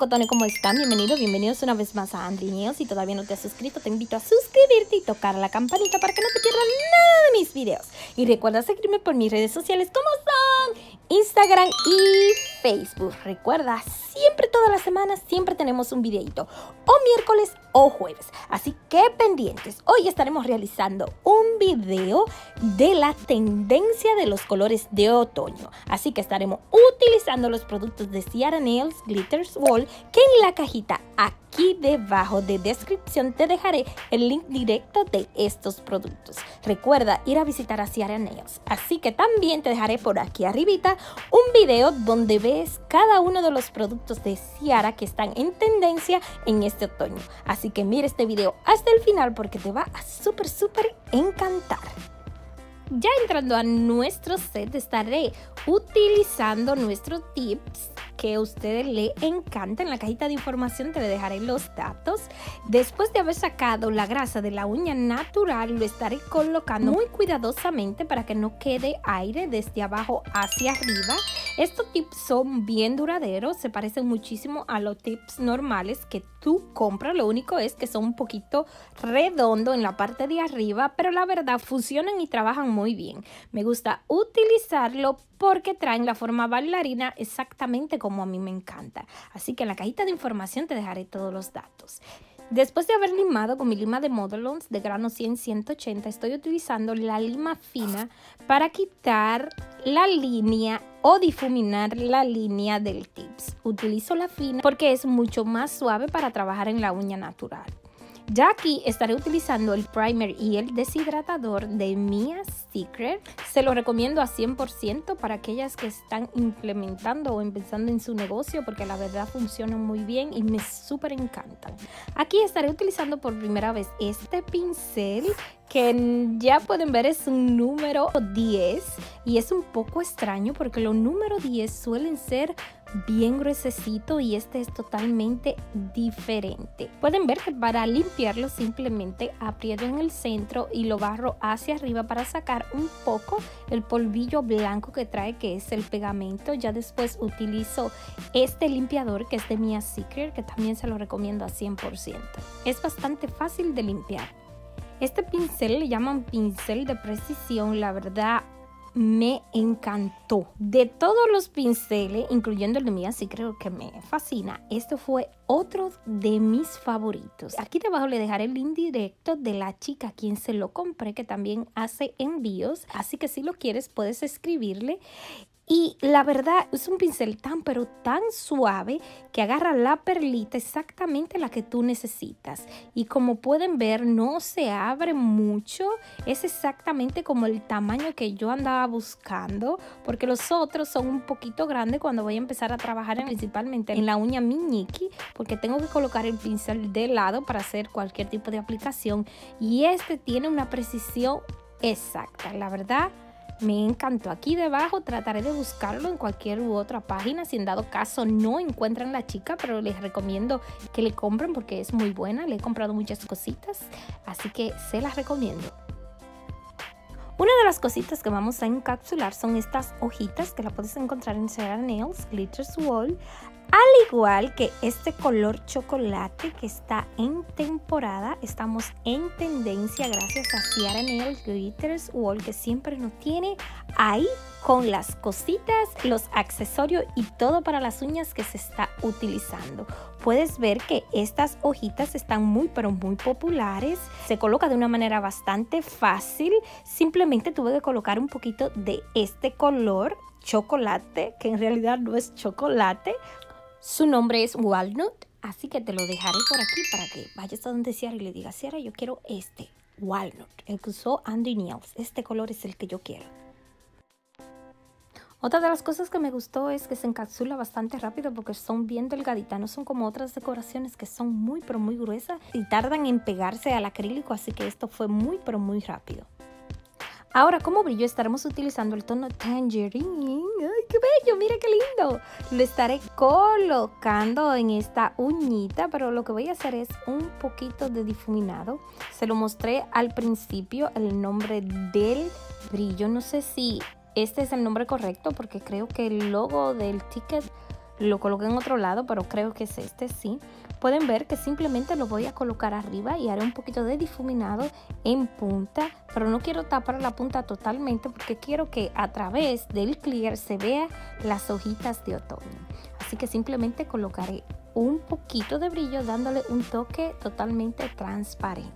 Locotones, ¿cómo están? Bienvenidos una vez más a Andriñeos. Si todavía no te has suscrito, te invito a suscribirte y tocar la campanita para que no te pierdas nada de mis videos. Y recuerda seguirme por mis redes sociales como son Instagram y Facebook. Recuerda, siempre, todas las semanas, siempre tenemos un videito, o miércoles o jueves. Así que pendientes. Hoy estaremos realizando un video de la tendencia de los colores de otoño. Así que estaremos utilizando los productos de Sierra Nails Glitters Wall, que en la cajita aquí debajo de descripción te dejaré el link directo de estos productos. Recuerda ir a visitar a Sarah Nails. Así que también te dejaré por aquí arribita un video donde ves cada uno de los productos de Sarah que están en tendencia en este otoño. Así que mira este video hasta el final porque te va a súper encantar. Ya entrando a nuestro set, estaré utilizando nuestros tips que a ustedes le encanta. En la cajita de información te dejaré los datos. Después de haber sacado la grasa de la uña natural, lo estaré colocando muy cuidadosamente para que no quede aire desde abajo hacia arriba. Estos tips son bien duraderos, se parecen muchísimo a los tips normales que tú compras. Lo único es que son un poquito redondos en la parte de arriba, pero la verdad funcionan y trabajan muy bien. Me gusta utilizarlo porque traen la forma bailarina exactamente como a mí me encanta. Así que en la cajita de información te dejaré todos los datos. Después de haber limado con mi lima de Modelons de grano 100-180, estoy utilizando la lima fina para quitar la línea o difuminar la línea del tips. Utilizo la fina porque es mucho más suave para trabajar en la uña natural. Ya aquí estaré utilizando el primer y el deshidratador de Mia Secret. Se lo recomiendo a 100% para aquellas que están implementando o empezando en su negocio, porque la verdad funcionan muy bien y me súper encantan. Aquí estaré utilizando por primera vez este pincel, que ya pueden ver es un número 10 y es un poco extraño porque los números 10 suelen ser bien gruesecito y este es totalmente diferente. Pueden ver que para limpiarlo simplemente aprieto en el centro y lo barro hacia arriba para sacar un poco el polvillo blanco que trae, que es el pegamento. Ya después utilizo este limpiador que es de Mia Secret, que también se lo recomiendo a 100%. Es bastante fácil de limpiar. Este pincel le llaman pincel de precisión, la verdad me encantó. De todos los pinceles, incluyendo el de Mia Secret, que me fascina, esto fue otro de mis favoritos. Aquí debajo le dejaré el link directo de la chica a quien se lo compré, que también hace envíos, así que si lo quieres puedes escribirle. Y la verdad es un pincel tan pero tan suave que agarra la perlita exactamente la que tú necesitas. Y como pueden ver, no se abre mucho. Es exactamente como el tamaño que yo andaba buscando, porque los otros son un poquito grandes cuando voy a empezar a trabajar principalmente en la uña miñiqui, porque tengo que colocar el pincel de lado para hacer cualquier tipo de aplicación. Y este tiene una precisión exacta, la verdad. Me encantó. Aquí debajo trataré de buscarlo en cualquier u otra página. Si en dado caso no encuentran la chica, pero les recomiendo que le compren porque es muy buena. Le he comprado muchas cositas, así que se las recomiendo. Una de las cositas que vamos a encapsular son estas hojitas que la puedes encontrar en Sarah Nails Glitters Wall, al igual que este color chocolate que está en temporada. Estamos en tendencia gracias a Sierra Neos Glitter's World, que siempre nos tiene ahí con las cositas, los accesorios y todo para las uñas que se está utilizando. Puedes ver que estas hojitas están muy populares. Se coloca de una manera bastante fácil. Simplemente tuve que colocar un poquito de este color chocolate, que en realidad no es chocolate. Su nombre es Walnut, así que te lo dejaré por aquí para que vayas a donde Ciara y le digas: Ciara, yo quiero este Walnut, el que usó Andriñeos. Este color es el que yo quiero. Otra de las cosas que me gustó es que se encapsula bastante rápido porque son bien delgaditas. No son como otras decoraciones que son muy gruesas y tardan en pegarse al acrílico, así que esto fue muy rápido. Ahora, como brillo, estaremos utilizando el tono Tangerine. ¡Ay, qué bello! ¡Mira qué lindo! Lo estaré colocando en esta uñita, pero lo que voy a hacer es un poquito de difuminado. Se lo mostré al principio, el nombre del brillo. No sé si este es el nombre correcto porque creo que el logo del ticket lo coloqué en otro lado, pero creo que es este, sí. Pueden ver que simplemente lo voy a colocar arriba y haré un poquito de difuminado en punta, pero no quiero tapar la punta totalmente porque quiero que a través del clear se vea las hojitas de otoño. Así que simplemente colocaré un poquito de brillo dándole un toque totalmente transparente.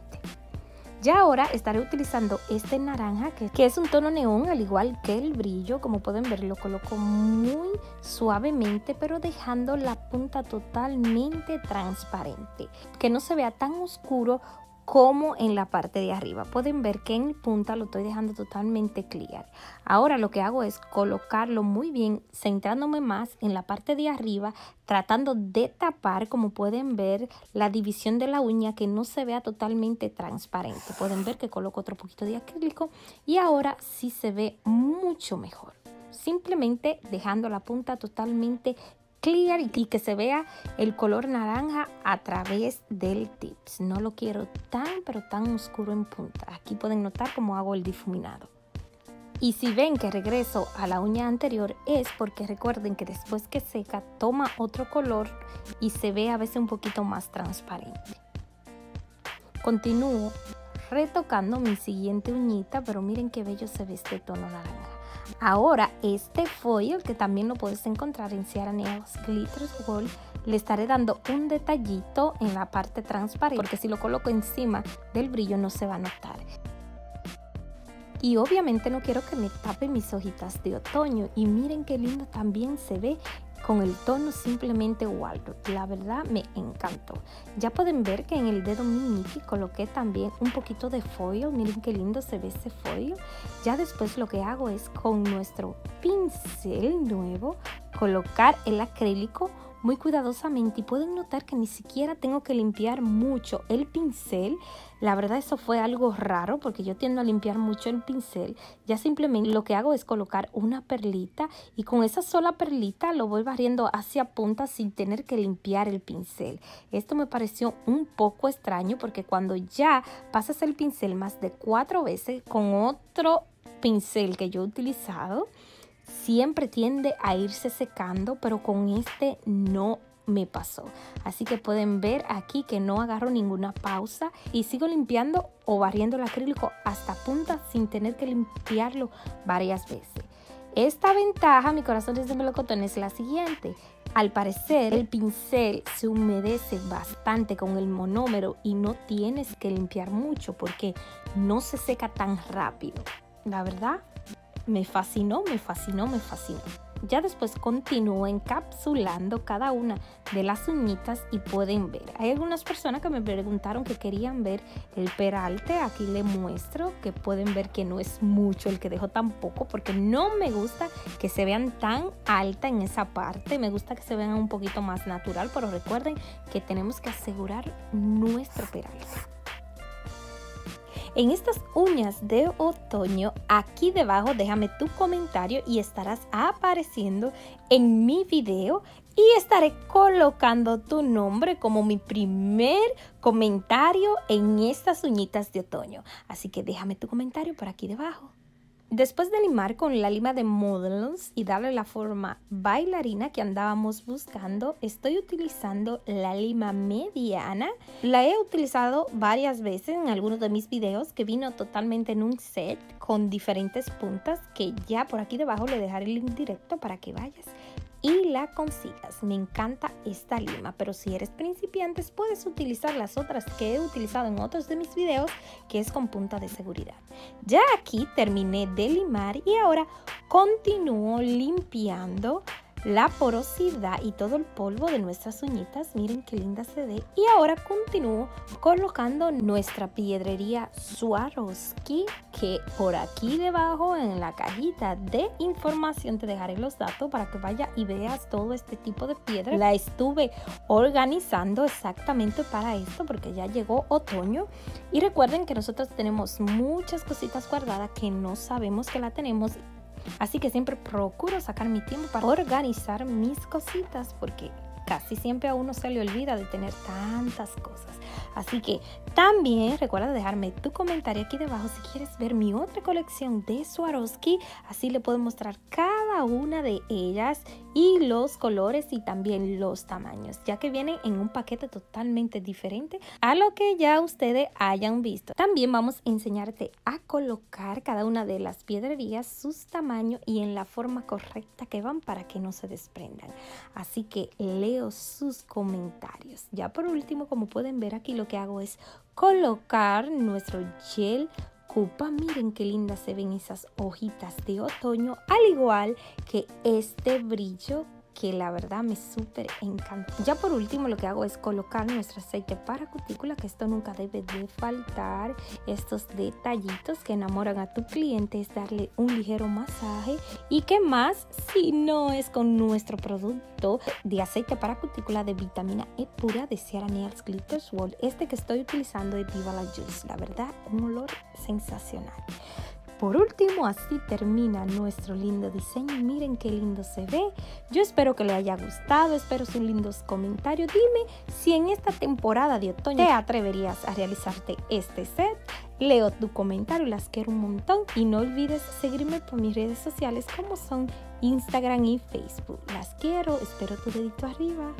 Ya ahora estaré utilizando este naranja que es un tono neón, al igual que el brillo. Como pueden ver, lo coloco muy suavemente, pero dejando la punta totalmente transparente, que no se vea tan oscuro como en la parte de arriba. Pueden ver que en punta lo estoy dejando totalmente clear. Ahora lo que hago es colocarlo muy bien, centrándome más en la parte de arriba, tratando de tapar, como pueden ver, la división de la uña, que no se vea totalmente transparente. Pueden ver que coloco otro poquito de acrílico y ahora sí se ve mucho mejor, simplemente dejando la punta totalmente clear y que se vea el color naranja a través del tips. No lo quiero tan pero tan oscuro en punta. Aquí pueden notar cómo hago el difuminado. Y si ven que regreso a la uña anterior, es porque recuerden que después que seca toma otro color y se ve a veces un poquito más transparente. Continúo retocando mi siguiente uñita, pero miren qué bello se ve este tono naranja. Ahora este foil, que también lo puedes encontrar en Sierra Nails Glitters World, le estaré dando un detallito en la parte transparente, porque si lo coloco encima del brillo no se va a notar. Y obviamente no quiero que me tape mis hojitas de otoño. Y miren qué lindo también se ve con el tono simplemente Walnut. La verdad me encantó. Ya pueden ver que en el dedo meñique coloqué también un poquito de foil. Miren qué lindo se ve ese foil. Ya después lo que hago es con nuestro pincel nuevo colocar el acrílico muy cuidadosamente, y pueden notar que ni siquiera tengo que limpiar mucho el pincel. La verdad eso fue algo raro porque yo tiendo a limpiar mucho el pincel. Ya simplemente lo que hago es colocar una perlita y con esa sola perlita lo voy barriendo hacia punta sin tener que limpiar el pincel. Esto me pareció un poco extraño porque cuando ya pasas el pincel más de 4 veces con otro pincel que yo he utilizado, siempre tiende a irse secando, pero con este no me pasó. Así que pueden ver aquí que no agarro ninguna pausa y sigo limpiando o barriendo el acrílico hasta punta sin tener que limpiarlo varias veces. Esta ventaja, mi corazón de melocotón, es la siguiente. Al parecer el pincel se humedece bastante con el monómero y no tienes que limpiar mucho porque no se seca tan rápido. La verdad, me fascinó, me fascinó, me fascinó. Ya después continúo encapsulando cada una de las uñitas y pueden ver. Hay algunas personas que me preguntaron que querían ver el peralte. Aquí les muestro que pueden ver que no es mucho el que dejo tampoco, porque no me gusta que se vean tan alta en esa parte. Me gusta que se vean un poquito más natural, pero recuerden que tenemos que asegurar nuestro peralte. En estas uñas de otoño, aquí debajo déjame tu comentario y estarás apareciendo en mi video, y estaré colocando tu nombre como mi primer comentario en estas uñitas de otoño. Así que déjame tu comentario por aquí debajo. Después de limar con la lima de Modelons y darle la forma bailarina que andábamos buscando, estoy utilizando la lima mediana. La he utilizado varias veces en algunos de mis videos, que vino totalmente en un set con diferentes puntas, que ya por aquí debajo le dejaré el link directo para que vayas y la consigas. Me encanta esta lima, pero si eres principiante puedes utilizar las otras que he utilizado en otros de mis videos, que es con punta de seguridad. Ya aquí terminé de limar y ahora continúo limpiando la porosidad y todo el polvo de nuestras uñitas. Miren qué linda se ve. Y ahora continúo colocando nuestra piedrería Swarovski, que por aquí debajo en la cajita de información te dejaré los datos para que vayas y veas todo este tipo de piedra. La estuve organizando exactamente para esto porque ya llegó otoño, y recuerden que nosotros tenemos muchas cositas guardadas que no sabemos que la tenemos. Así que siempre procuro sacar mi tiempo para organizar mis cositas, porque casi siempre a uno se le olvida de tener tantas cosas. Así que también recuerda dejarme tu comentario aquí debajo si quieres ver mi otra colección de Swarovski. Así le puedo mostrar cada una de ellas y los colores y también los tamaños, ya que vienen en un paquete totalmente diferente a lo que ya ustedes hayan visto. También vamos a enseñarte a colocar cada una de las piedrerías, sus tamaños y en la forma correcta que van para que no se desprendan. Así que leo sus comentarios. Ya por último, como pueden ver aquí, lo que hago es colocar nuestro gel cupa. Miren qué lindas se ven esas hojitas de otoño, al igual que este brillo que la verdad me súper encanta. Ya por último, lo que hago es colocar nuestro aceite para cutícula, que esto nunca debe de faltar. Estos detallitos que enamoran a tu cliente es darle un ligero masaje. ¿Y qué más si no es con nuestro producto de aceite para cutícula de vitamina E pura de Sierra Nails Glitters World? Este que estoy utilizando es Viva La Juice, la verdad un olor sensacional. Por último, así termina nuestro lindo diseño. Miren qué lindo se ve. Yo espero que le haya gustado, espero sus lindos comentarios. Dime si en esta temporada de otoño te atreverías a realizarte este set. Leo tu comentario, las quiero un montón. Y no olvides seguirme por mis redes sociales como son Instagram y Facebook. Las quiero, espero tu dedito arriba.